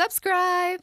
subscribe.